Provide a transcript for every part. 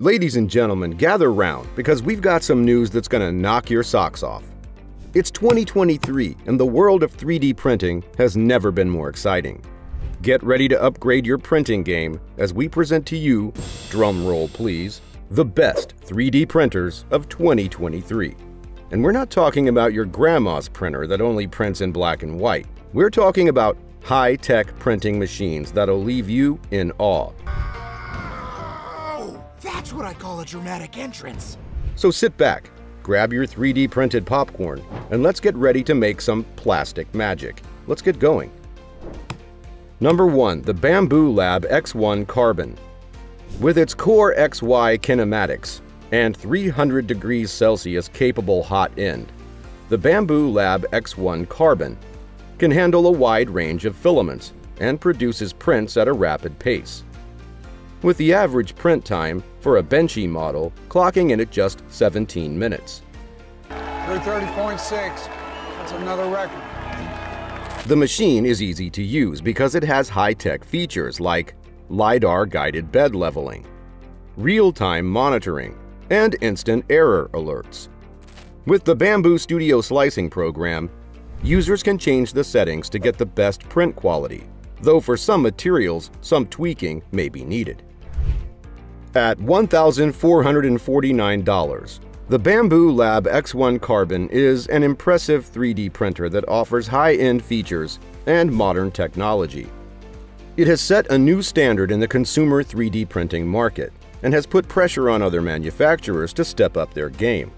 Ladies and gentlemen, gather round because we've got some news that's gonna knock your socks off. It's 2023 and the world of 3D printing has never been more exciting. Get ready to upgrade your printing game as we present to you, drum roll please, the best 3D printers of 2023. And we're not talking about your grandma's printer that only prints in black and white. We're talking about high-tech printing machines that'll leave you in awe. That's what I call a dramatic entrance. So sit back, grab your 3D printed popcorn, and let's get ready to make some plastic magic. Let's get going. Number 1. The Bambu Lab X1 Carbon. With its core XY kinematics and 300 degrees Celsius capable hot end, the Bambu Lab X1 Carbon can handle a wide range of filaments and produces prints at a rapid pace, with the average print time for a Benchy model clocking in at just 17 minutes. 330.6, that's another record. The machine is easy to use because it has high-tech features like LiDAR-guided bed leveling, real-time monitoring, and instant error alerts. With the Bambu Studio slicing program, users can change the settings to get the best print quality, though for some materials, some tweaking may be needed. At $1,449, the Bambu Lab X1 Carbon is an impressive 3D printer that offers high-end features and modern technology. It has set a new standard in the consumer 3D printing market and has put pressure on other manufacturers to step up their game.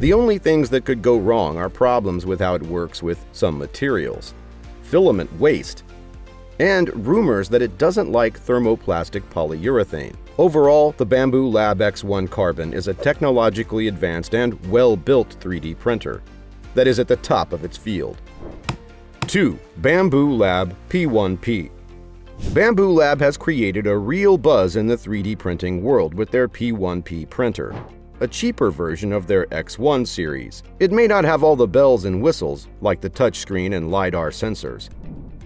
The only things that could go wrong are problems with how it works with some materials, filament waste, and rumors that it doesn't like thermoplastic polyurethane. Overall, the Bambu Lab X1 Carbon is a technologically advanced and well-built 3D printer that is at the top of its field. 2. Bambu Lab P1P. Bambu Lab has created a real buzz in the 3D printing world with their P1P printer, a cheaper version of their X1 series. It may not have all the bells and whistles like the touchscreen and LiDAR sensors,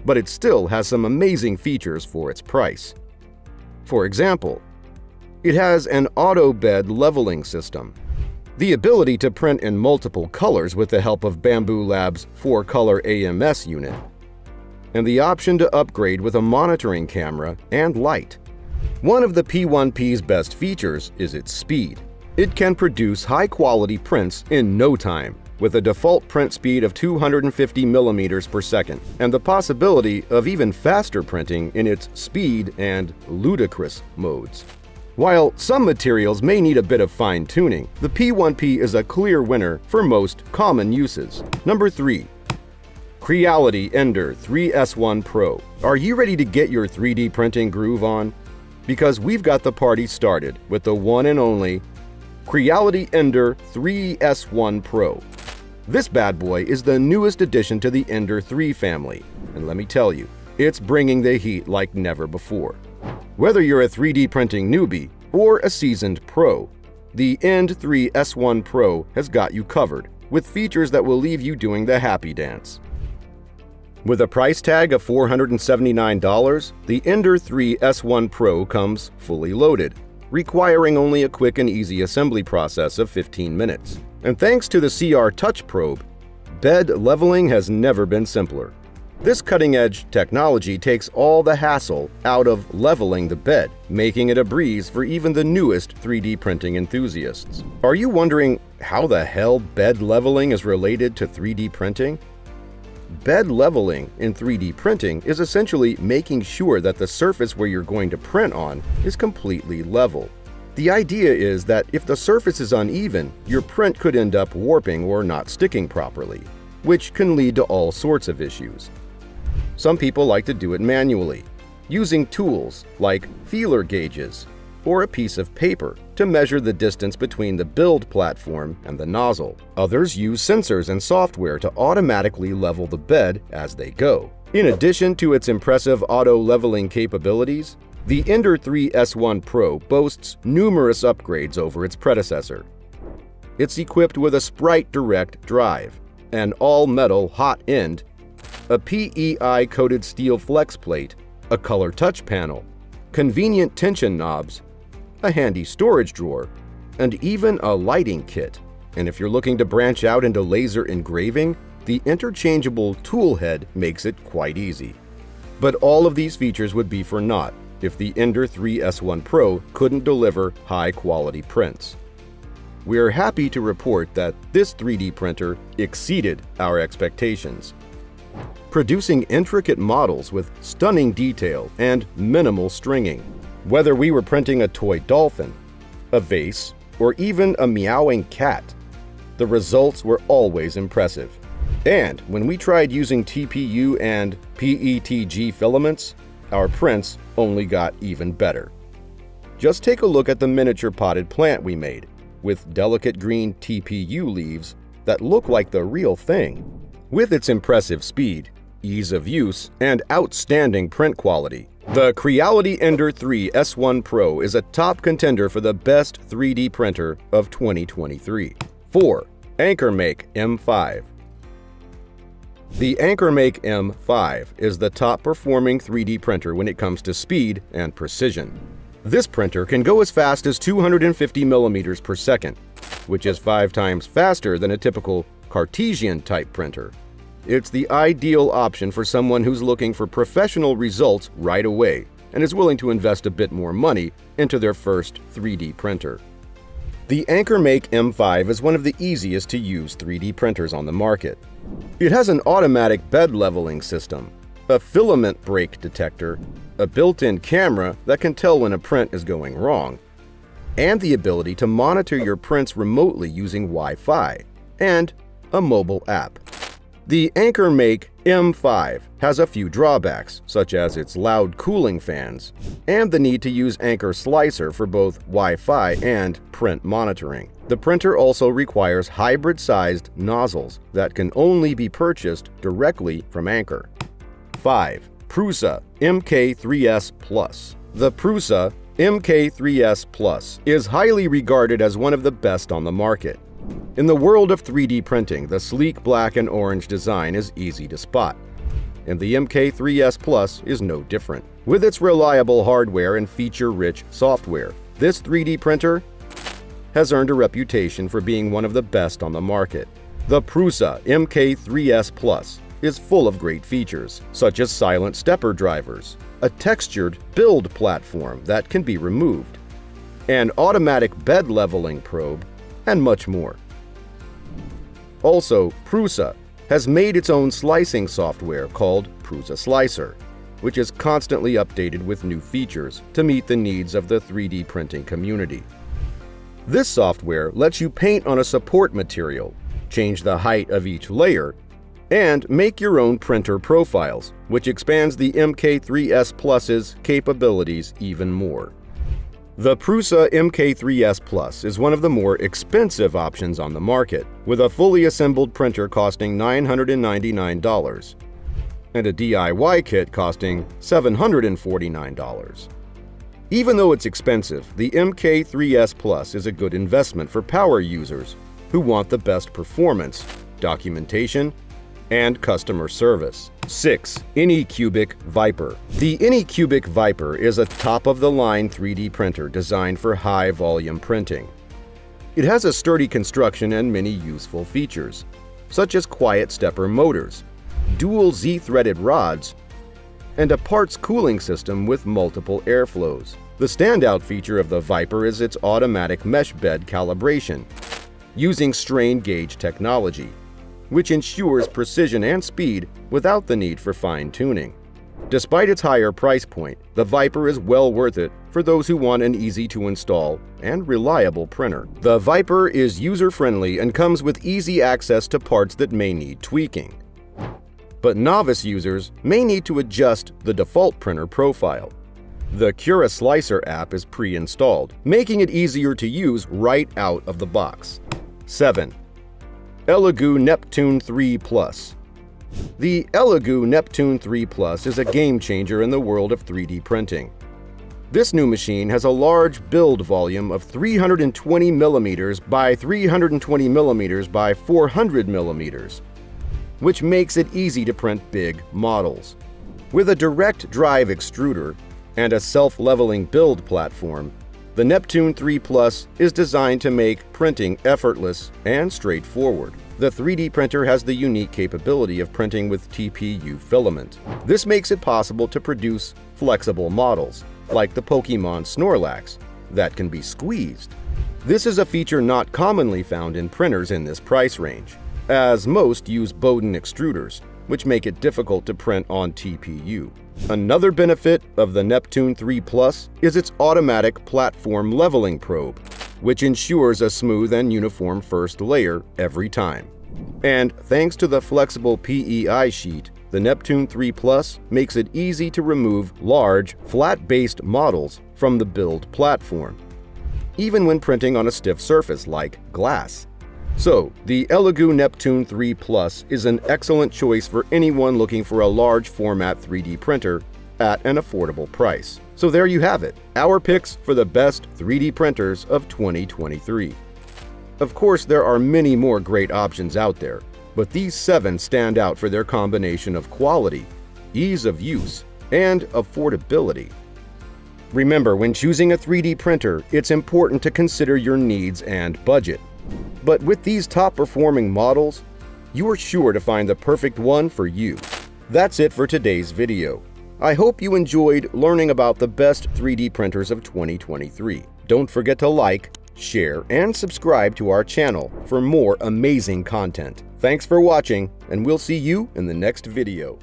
but it still has some amazing features for its price. For example, it has an auto bed leveling system, the ability to print in multiple colors with the help of Bambu Lab's 4-color AMS unit, and the option to upgrade with a monitoring camera and light. One of the P1P's best features is its speed. It can produce high-quality prints in no time, with a default print speed of 250 millimeters per second, and the possibility of even faster printing in its speed and ludicrous modes. While some materials may need a bit of fine-tuning, the P1P is a clear winner for most common uses. Number 3. Creality Ender 3 S1 Pro. Are you ready to get your 3D printing groove on? Because we've got the party started with the one and only Creality Ender 3 S1 Pro. This bad boy is the newest addition to the Ender 3 family, and let me tell you, it's bringing the heat like never before. Whether you're a 3D printing newbie or a seasoned pro, the End 3 S1 Pro has got you covered with features that will leave you doing the happy dance. With a price tag of $479, the Ender 3 S1 Pro comes fully loaded, requiring only a quick and easy assembly process of 15 minutes. And thanks to the CR Touch probe, bed leveling has never been simpler. This cutting-edge technology takes all the hassle out of leveling the bed, making it a breeze for even the newest 3D printing enthusiasts. Are you wondering how the hell bed leveling is related to 3D printing? Bed leveling in 3D printing is essentially making sure that the surface where you're going to print on is completely level. The idea is that if the surface is uneven, your print could end up warping or not sticking properly, which can lead to all sorts of issues. Some people like to do it manually, using tools like feeler gauges or a piece of paper to measure the distance between the build platform and the nozzle. Others use sensors and software to automatically level the bed as they go. In addition to its impressive auto-leveling capabilities, the Ender 3 S1 Pro boasts numerous upgrades over its predecessor. It's equipped with a Sprite Direct Drive, an all-metal hot end, a PEI-coated steel flex plate, a color touch panel, convenient tension knobs, a handy storage drawer, and even a lighting kit. And if you're looking to branch out into laser engraving, the interchangeable tool head makes it quite easy. But all of these features would be for naught if the Ender 3 S1 Pro couldn't deliver high-quality prints. We're happy to report that this 3D printer exceeded our expectations, producing intricate models with stunning detail and minimal stringing. Whether we were printing a toy dolphin, a vase, or even a meowing cat, the results were always impressive. And when we tried using TPU and PETG filaments, our prints only got even better. Just take a look at the miniature potted plant we made, with delicate green TPU leaves that look like the real thing. With its impressive speed, ease of use, and outstanding print quality, the Creality Ender 3 S1 Pro is a top contender for the best 3D printer of 2023. 4. AnkerMake M5. The AnkerMake M5 is the top-performing 3D printer when it comes to speed and precision. This printer can go as fast as 250 millimeters per second, which is 5 times faster than a typical Cartesian-type printer. It's the ideal option for someone who's looking for professional results right away and is willing to invest a bit more money into their first 3D printer. The AnkerMake M5 is one of the easiest to use 3D printers on the market. It has an automatic bed leveling system, a filament break detector, a built-in camera that can tell when a print is going wrong, and the ability to monitor your prints remotely using Wi-Fi, and a mobile app. The AnkerMake M5 has a few drawbacks, such as its loud cooling fans, and the need to use Anker Slicer for both Wi-Fi and print monitoring. The printer also requires hybrid-sized nozzles that can only be purchased directly from Anker. 5. Prusa MK3S Plus. The Prusa MK3S Plus is highly regarded as one of the best on the market. In the world of 3D printing, the sleek black and orange design is easy to spot, and the MK3S Plus is no different. With its reliable hardware and feature-rich software, this 3D printer has earned a reputation for being one of the best on the market. The Prusa MK3S Plus is full of great features, such as silent stepper drivers, a textured build platform that can be removed, an automatic bed leveling probe, and much more. Also, Prusa has made its own slicing software called Prusa Slicer, which is constantly updated with new features to meet the needs of the 3D printing community. This software lets you paint on a support material, change the height of each layer, and make your own printer profiles, which expands the MK3S Plus's capabilities even more. The Prusa MK3S Plus is one of the more expensive options on the market, with a fully assembled printer costing $999 and a DIY kit costing $749. Even though it's expensive, the MK3S Plus is a good investment for power users who want the best performance, documentation, and customer service. 6. Anycubic Vyper. The Anycubic Vyper is a top-of-the-line 3D printer designed for high-volume printing. It has a sturdy construction and many useful features, such as quiet stepper motors, dual Z-threaded rods, and a parts cooling system with multiple airflows. The standout feature of the Vyper is its automatic mesh bed calibration, using strain gauge technology, which ensures precision and speed without the need for fine-tuning. Despite its higher price point, the Vyper is well worth it for those who want an easy-to-install and reliable printer. The Vyper is user-friendly and comes with easy access to parts that may need tweaking, but novice users may need to adjust the default printer profile. The Cura Slicer app is pre-installed, making it easier to use right out of the box. 7. Elegoo Neptune 3 Plus. The Elegoo Neptune 3 Plus is a game-changer in the world of 3D printing. This new machine has a large build volume of 320 millimeters by 320 millimeters by 400 millimeters, which makes it easy to print big models. With a direct drive extruder and a self-leveling build platform, The Neptune 3 Plus is designed to make printing effortless and straightforward. The 3D printer has the unique capability of printing with TPU filament. This makes it possible to produce flexible models, like the Pokemon Snorlax, that can be squeezed. This is a feature not commonly found in printers in this price range, as most use Bowden extruders, which make it difficult to print on TPU. Another benefit of the Neptune 3 Plus is its automatic platform leveling probe, which ensures a smooth and uniform first layer every time. And thanks to the flexible PEI sheet, the Neptune 3 Plus makes it easy to remove large, flat-based models from the build platform, even when printing on a stiff surface like glass. So, the Elegoo Neptune 3 Plus is an excellent choice for anyone looking for a large format 3D printer at an affordable price. So there you have it, our picks for the best 3D printers of 2023. Of course, there are many more great options out there, but these 7 stand out for their combination of quality, ease of use, and affordability. Remember, when choosing a 3D printer, it's important to consider your needs and budget. But with these top-performing models, you are sure to find the perfect one for you. That's it for today's video. I hope you enjoyed learning about the best 3D printers of 2023. Don't forget to like, share, and subscribe to our channel for more amazing content. Thanks for watching, and we'll see you in the next video.